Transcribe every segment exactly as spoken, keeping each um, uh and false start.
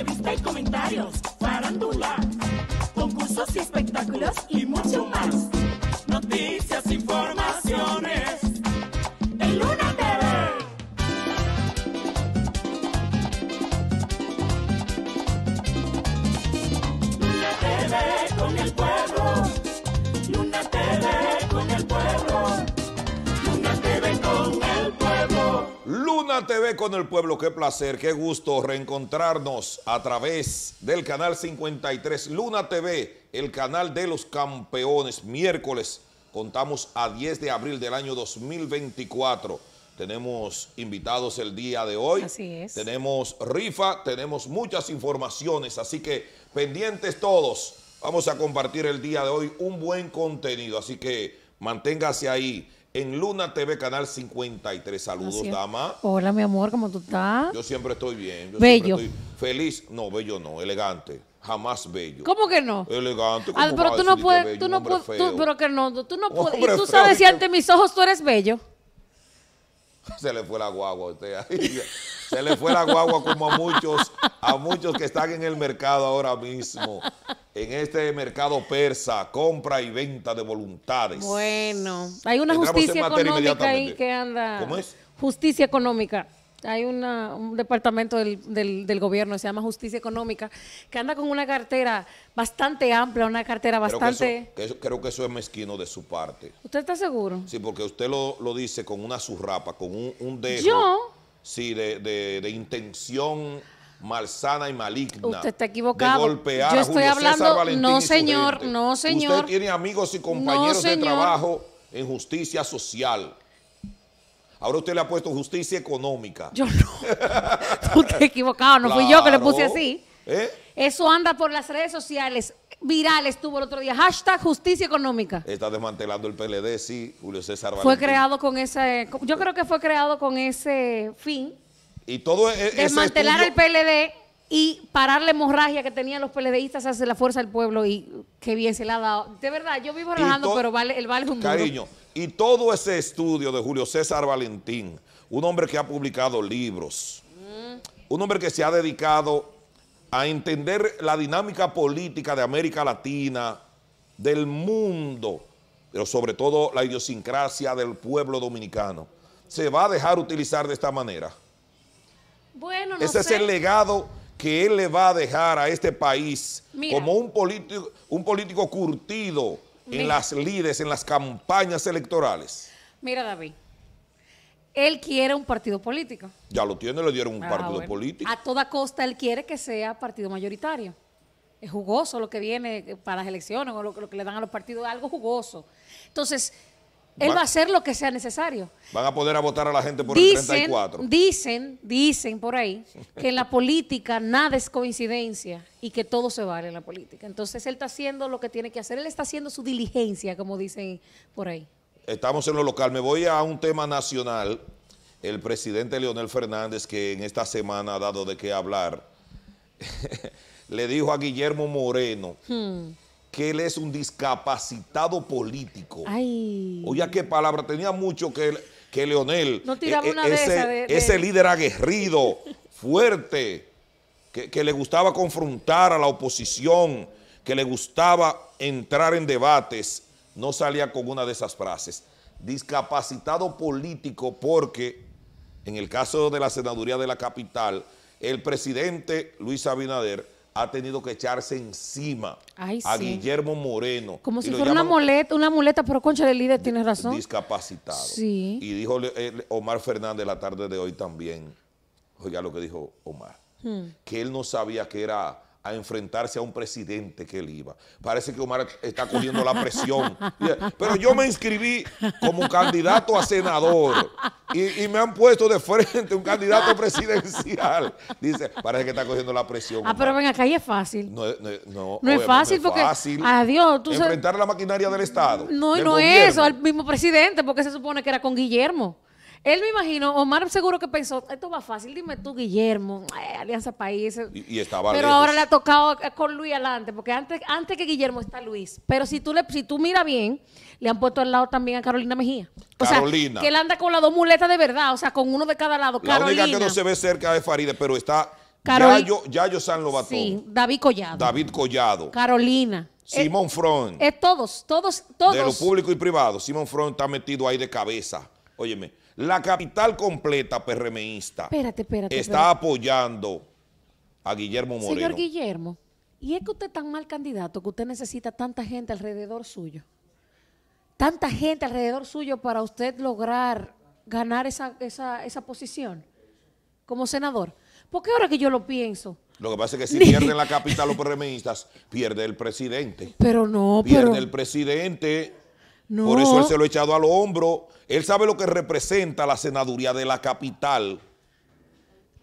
entrevista y comentarios, farándula, concursos y espectáculos y mucho más. Noticias, informaciones en Luna T V. Luna T V con el pueblo. Luna T V con el pueblo. Luna T V con el pueblo. Luna T V con el pueblo. Qué placer, qué gusto reencontrarnos a través del canal cincuenta y tres. Luna T V, el canal de los campeones. Miércoles contamos a diez de abril del año dos mil veinticuatro. Tenemos invitados el día de hoy. Así es. Tenemos rifa, tenemos muchas informaciones. Así que pendientes todos. Vamos a compartir el día de hoy un buen contenido. Así que manténgase ahí. En Luna T V, Canal cincuenta y tres. Saludos, dama. Hola, mi amor, ¿cómo tú estás? Yo siempre estoy bien. Yo bello. Estoy feliz. No, bello no, elegante. Jamás bello. ¿Cómo que no? Elegante. Ah, pero tú no puedes, tú no puedes, tú, pero que no, tú no puedes. Y tú sabes si ante mis ojos tú eres bello. Se le fue la guagua a usted. Se le fue la guagua como a muchos, a muchos que están en el mercado ahora mismo. En este mercado persa, compra y venta de voluntades. Bueno, hay una entramos justicia económica ahí que anda. ¿Cómo es? Justicia económica. Hay una, un departamento del, del, del gobierno que se llama Justicia Económica, que anda con una cartera bastante amplia, una cartera bastante... Creo que eso, que eso, creo que eso es mezquino de su parte. ¿Usted está seguro? Sí, porque usted lo, lo dice con una zurrapa, con un, un dejo. ¿Yo? Sí, de, de, de intención... malsana y maligna. Usted está equivocado. De golpear yo estoy a Julio César Valentín. No, señor, no, señor. Usted tiene amigos y compañeros no, de trabajo en justicia social. Ahora usted le ha puesto justicia económica. Yo no. Tú estás equivocado, no claro. Fui yo que le puse así. ¿Eh? Eso anda por las redes sociales. Viral estuvo el otro día. Hashtag justicia económica. Está desmantelando el P L D, sí, Julio César Valentín. Fue creado con ese... Yo creo que fue creado con ese fin. Y todo es, desmantelar el P L D y parar la hemorragia que tenían los PLDistas hacia la fuerza del pueblo, y qué bien se la ha dado. De verdad, yo vivo relajando, pero vale, el vale es un duro. Cariño, y todo ese estudio de Julio César Valentín, un hombre que ha publicado libros, mm. un hombre que se ha dedicado a entender la dinámica política de América Latina, del mundo, pero sobre todo la idiosincrasia del pueblo dominicano, se va a dejar utilizar de esta manera. Bueno, no Ese sé. es el legado que él le va a dejar a este país. Mira, como un político, un político curtido mira. en las lides, en las campañas electorales. Mira, David, él quiere un partido político. Ya lo tiene, le dieron un ah, partido bueno. político. A toda costa él quiere que sea partido mayoritario. Es jugoso lo que viene para las elecciones o lo, lo que le dan a los partidos, algo jugoso. Entonces... Él van, va a hacer lo que sea necesario. Van a poder a votar a la gente por dicen, el treinta y cuatro. Dicen, dicen por ahí, que en la política nada es coincidencia y que todo se vale en la política. Entonces él está haciendo lo que tiene que hacer. Él está haciendo su diligencia, como dicen por ahí. Estamos en lo local. Me voy a un tema nacional. El presidente Leonel Fernández, que en esta semana ha dado de qué hablar, le dijo a Guillermo Moreno... Hmm. que él es un discapacitado político. Ay. Oye, qué palabra. Tenía mucho que, que Leonel, no tiraba eh, una ese, de esa de, de... ese líder aguerrido, fuerte, que, que le gustaba confrontar a la oposición, que le gustaba entrar en debates, no salía con una de esas frases. Discapacitado político porque, en el caso de la senaduría de la capital, el presidente Luis Abinader ha tenido que echarse encima Ay, a sí. Guillermo Moreno. Como y si fuera una muleta, una muleta, pero concha del líder, tienes razón. Discapacitado. Sí. Y dijo Omar Fernández la tarde de hoy también, oiga lo que dijo Omar, hmm. que él no sabía que era a enfrentarse a un presidente que él iba. Parece que Omar está cogiendo la presión. Pero yo me inscribí como candidato a senador y, y me han puesto de frente un candidato presidencial. Dice, parece que está cogiendo la presión. Ah, Omar. Pero ven acá, y es fácil. No, no, no, no es fácil porque... Fácil adiós, tú enfrentar sabes, la maquinaria del Estado. No, del no es eso, al mismo presidente, porque se supone que era con Guillermo. Él me imagino, Omar seguro que pensó, esto va fácil, dime tú, Guillermo, eh, Alianza País. Y, y estaba Pero lejos. Ahora le ha tocado con Luis adelante, porque antes, antes que Guillermo está Luis. Pero si tú, le, si tú miras bien, le han puesto al lado también a Carolina Mejía. O Carolina. Sea, que él anda con las dos muletas de verdad, o sea, con uno de cada lado. La Carolina. única que no se ve cerca de Farideh, pero está... Carol... Yayo, Yayo San Lobato. Sí, David Collado. David Collado. Carolina. Simón eh, Front. Eh, todos, todos, todos. De lo público y privado. Simón Front está metido ahí de cabeza. Óyeme, la capital completa PRMista. Espérate, espérate. Está espérate. apoyando a Guillermo Moreno. Señor Guillermo, ¿y es que usted es tan mal candidato que usted necesita tanta gente alrededor suyo? Tanta gente alrededor suyo para usted lograr ganar esa, esa, esa posición como senador. Porque ahora que yo lo pienso... Lo que pasa es que si ni... pierden la capital los PRMistas, pierde el presidente. Pero no, pierde pero... el presidente. No. Por eso él se lo ha echado al hombro. Él sabe lo que representa la senaduría de la capital.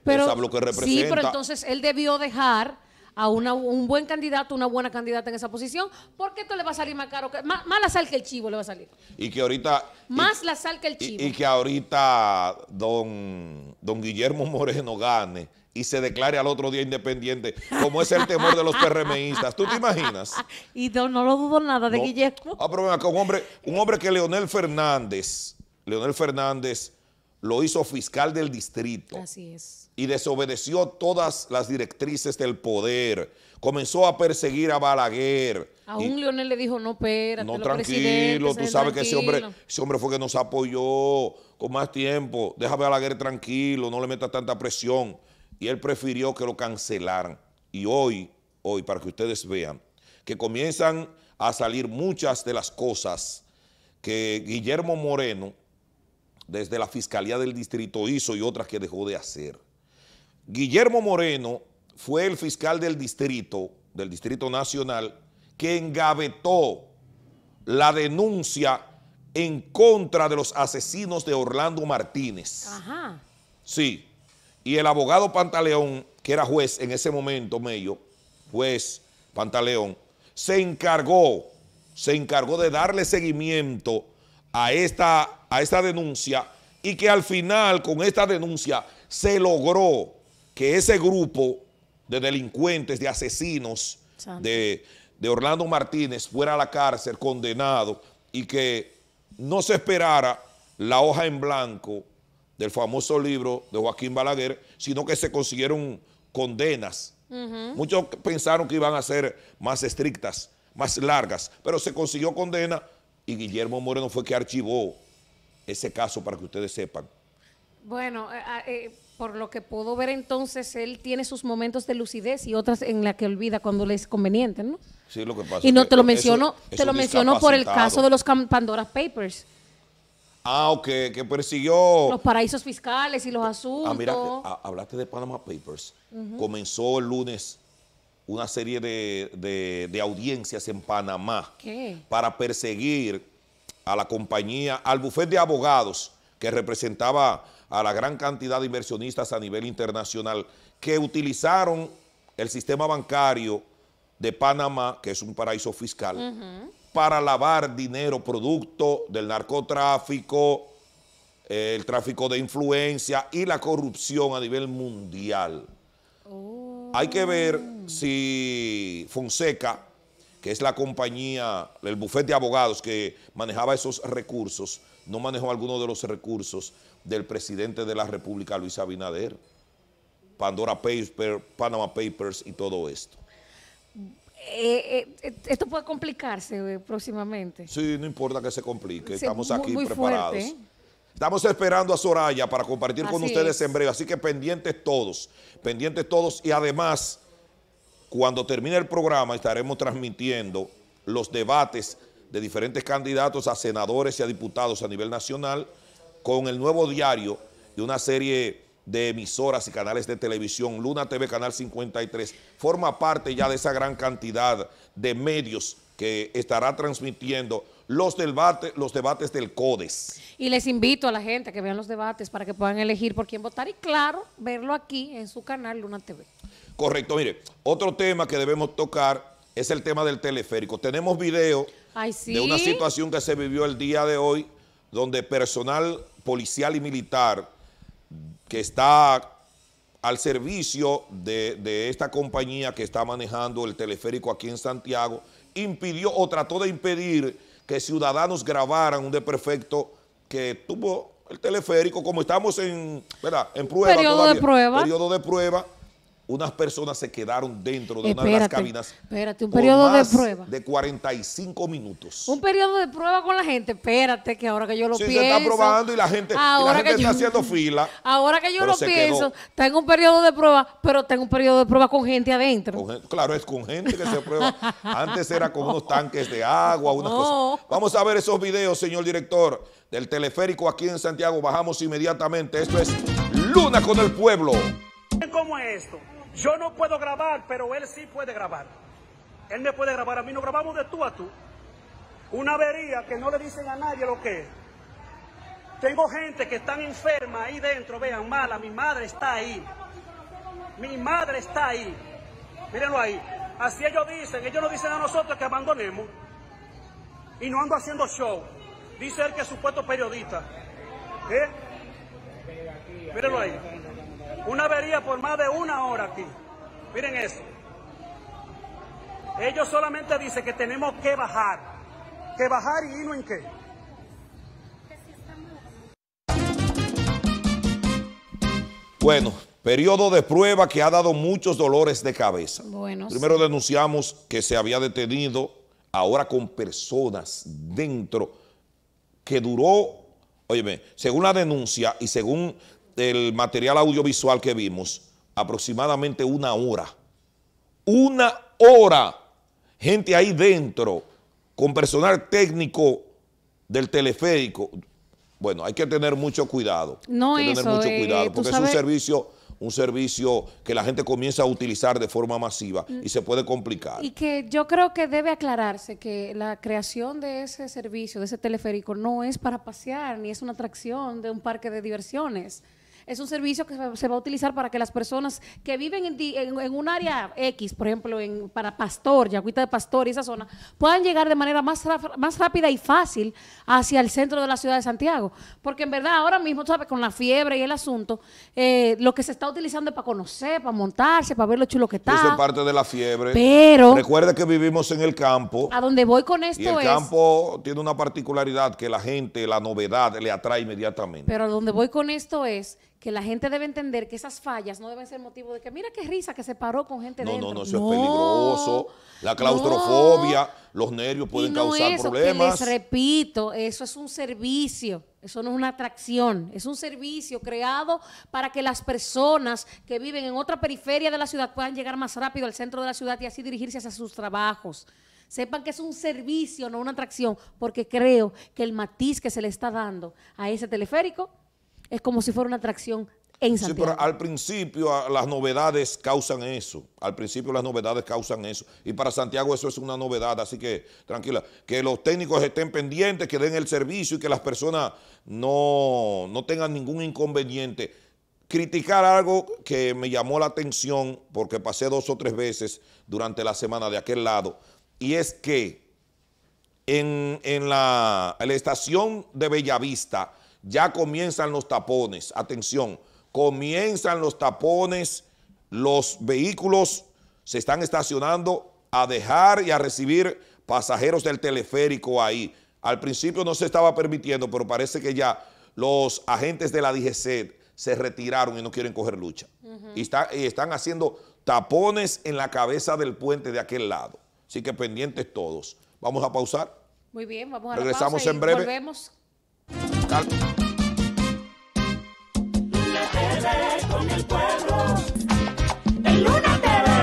Pero, él sabe lo que representa. Sí, pero entonces él debió dejar a una, un buen candidato, una buena candidata en esa posición, porque esto le va a salir más caro, que, más, más la sal que el chivo le va a salir. Y que ahorita... Más y, la sal que el chivo. Y, y que ahorita don, don Guillermo Moreno gane y se declare al otro día independiente, como es el temor de los PRMistas. ¿Tú te imaginas? Y no, no lo dudo nada de no. Guillermo. Ah, pero acá un hombre, un hombre que Leonel Fernández, Leonel Fernández lo hizo fiscal del distrito. Así es. Y desobedeció todas las directrices del poder. Comenzó a perseguir a Balaguer. Aún Leonel le dijo, no, espérate. No, tranquilo, tú sabes que ese hombre, ese hombre fue que nos apoyó con más tiempo. Deja a Balaguer tranquilo, no le metas tanta presión. Y él prefirió que lo cancelaran. Y hoy, hoy, para que ustedes vean, que comienzan a salir muchas de las cosas que Guillermo Moreno, desde la Fiscalía del Distrito, hizo y otras que dejó de hacer. Guillermo Moreno fue el fiscal del Distrito, del Distrito Nacional, que engavetó la denuncia en contra de los asesinos de Orlando Martínez. Ajá. Sí. Y el abogado Pantaleón, que era juez en ese momento, Mello, juez Pantaleón, se encargó, se encargó de darle seguimiento a esta, a esta denuncia, y que al final, con esta denuncia, se logró que ese grupo de delincuentes, de asesinos de, de Orlando Martínez fuera a la cárcel condenado, y que no se esperara la hoja en blanco del famoso libro de Joaquín Balaguer, sino que se consiguieron condenas. Uh-huh. Muchos pensaron que iban a ser más estrictas, más largas, pero se consiguió condena y Guillermo Moreno fue que archivó ese caso, para que ustedes sepan. Bueno, eh, eh, por lo que puedo ver entonces, él tiene sus momentos de lucidez y otras en las que olvida cuando le es conveniente, ¿no? Sí, lo que pasa. Y no te lo menciono, te lo menciono por el caso de los Pandora Papers. Ah, ok, que persiguió... Los paraísos fiscales y los asuntos. Ah, mira, a, hablaste de Panama Papers. Uh-huh. Comenzó el lunes una serie de, de, de audiencias en Panamá. ¿Qué? Para perseguir a la compañía, al bufete de abogados que representaba a la gran cantidad de inversionistas a nivel internacional que utilizaron el sistema bancario de Panamá, que es un paraíso fiscal, uh-huh, para lavar dinero producto del narcotráfico, eh, el tráfico de influencia y la corrupción a nivel mundial. Oh. Hay que ver si Fonseca, que es la compañía, el bufete de abogados que manejaba esos recursos, no manejó alguno de los recursos del presidente de la República, Luis Abinader, Pandora Papers, Panama Papers y todo esto. Eh, eh, esto puede complicarse eh, próximamente. Sí, no importa que se complique, estamos aquí muy, muy preparados. Fuerte, ¿eh? Estamos esperando a Soraya para compartir así con ustedes es. en breve, así que pendientes todos, pendientes todos. Y además, cuando termine el programa estaremos transmitiendo los debates de diferentes candidatos a senadores y a diputados a nivel nacional con el nuevo diario y una serie de emisoras y canales de televisión. Luna T V, Canal cincuenta y tres, forma parte ya de esa gran cantidad de medios que estará transmitiendo los, debate, los debates del CODES. Y les invito a la gente a que vean los debates para que puedan elegir por quién votar y, claro, verlo aquí en su canal Luna T V. Correcto. Mire, otro tema que debemos tocar es el tema del teleférico. Tenemos video Ay, ¿sí? de una situación que se vivió el día de hoy, donde personal policial y militar que está al servicio de, de esta compañía que está manejando el teleférico aquí en Santiago, impidió o trató de impedir que ciudadanos grabaran un desperfecto que tuvo el teleférico, como estamos en, ¿verdad? en prueba periodo todavía, de prueba. periodo de prueba, unas personas se quedaron dentro de espérate, una de las cabinas. Espérate, un periodo de prueba. De cuarenta y cinco minutos. Un periodo de prueba con la gente. Espérate, que ahora que yo lo sí, pienso. Sí, se está probando y la gente, ahora la gente que está yo, haciendo fila. Ahora que yo lo pienso, quedó. Tengo un periodo de prueba, pero tengo un periodo de prueba con gente adentro. Con, claro, es con gente que se prueba. Antes era con unos tanques de agua, unas no. cosas. Vamos a ver esos videos, señor director, del teleférico aquí en Santiago. Bajamos inmediatamente. Esto es Luna con el Pueblo. ¿Cómo es esto? Yo no puedo grabar, pero él sí puede grabar. Él me puede grabar, a mí nos grabamos de tú a tú. Una avería que no le dicen a nadie lo que es. Tengo gente que están enferma ahí dentro, vean, mala, mi madre está ahí. Mi madre está ahí. Mírenlo ahí. Así ellos dicen, ellos nos dicen a nosotros que abandonemos. Y no ando haciendo show. Dice él que es supuesto periodista. ¿Eh? Mírenlo ahí. Una avería por más de una hora aquí. Miren eso. Ellos solamente dicen que tenemos que bajar. Que bajar y no en qué. Bueno, periodo de prueba que ha dado muchos dolores de cabeza. Bueno, primero sí. denunciamos que se había detenido, ahora con personas dentro, que duró, óyeme, según la denuncia y según el material audiovisual que vimos, aproximadamente una hora. Una hora. Gente ahí dentro, con personal técnico del teleférico. Bueno, hay que tener mucho cuidado. No hay que tener mucho cuidado, porque es un servicio, un servicio que la gente comienza a utilizar de forma masiva y se puede complicar. Y que yo creo que debe aclararse que la creación de ese servicio, de ese teleférico, no es para pasear, ni es una atracción de un parque de diversiones. Es un servicio que se va a utilizar para que las personas que viven en, en, en un área X, por ejemplo, en, para Pastor, Yaguita de Pastor y esa zona, puedan llegar de manera más, más rápida y fácil hacia el centro de la ciudad de Santiago. Porque en verdad ahora mismo, tú sabes, con la fiebre y el asunto, eh, lo que se está utilizando es para conocer, para montarse, para ver lo chulo que está. Eso es parte de la fiebre. Pero recuerda que vivimos en el campo. A donde voy con esto es... Y el es, campo tiene una particularidad que la gente, la novedad, le atrae inmediatamente. Pero a donde voy con esto es... que la gente debe entender que esas fallas no deben ser motivo de que mira qué risa que se paró con gente no, dentro. No, no, eso no, es peligroso. La claustrofobia, no, los nervios pueden no causar eso, problemas. Que les repito, eso es un servicio. Eso no es una atracción, es un servicio creado para que las personas que viven en otra periferia de la ciudad puedan llegar más rápido al centro de la ciudad y así dirigirse hacia sus trabajos. Sepan que es un servicio, no una atracción, porque creo que el matiz que se le está dando a ese teleférico es como si fuera una atracción en Santiago. Sí, pero al principio las novedades causan eso. Al principio las novedades causan eso. Y para Santiago eso es una novedad. Así que, tranquila, que los técnicos estén pendientes, que den el servicio y que las personas no, no tengan ningún inconveniente. Criticar algo que me llamó la atención porque pasé dos o tres veces durante la semana de aquel lado. Y es que en, en, la, en la estación de Bellavista... ya comienzan los tapones, atención, comienzan los tapones, los vehículos se están estacionando a dejar y a recibir pasajeros del teleférico ahí. Al principio no se estaba permitiendo, pero parece que ya los agentes de la DIGESET se retiraron y no quieren coger lucha. Uh-huh. Y, está, y están haciendo tapones en la cabeza del puente de aquel lado. Así que pendientes todos. Vamos a pausar. Muy bien, vamos a la pausa. Regresamos en breve. Volvemos. Luna T V con el pueblo, en Luna T V.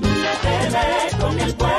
Luna T V con el pueblo.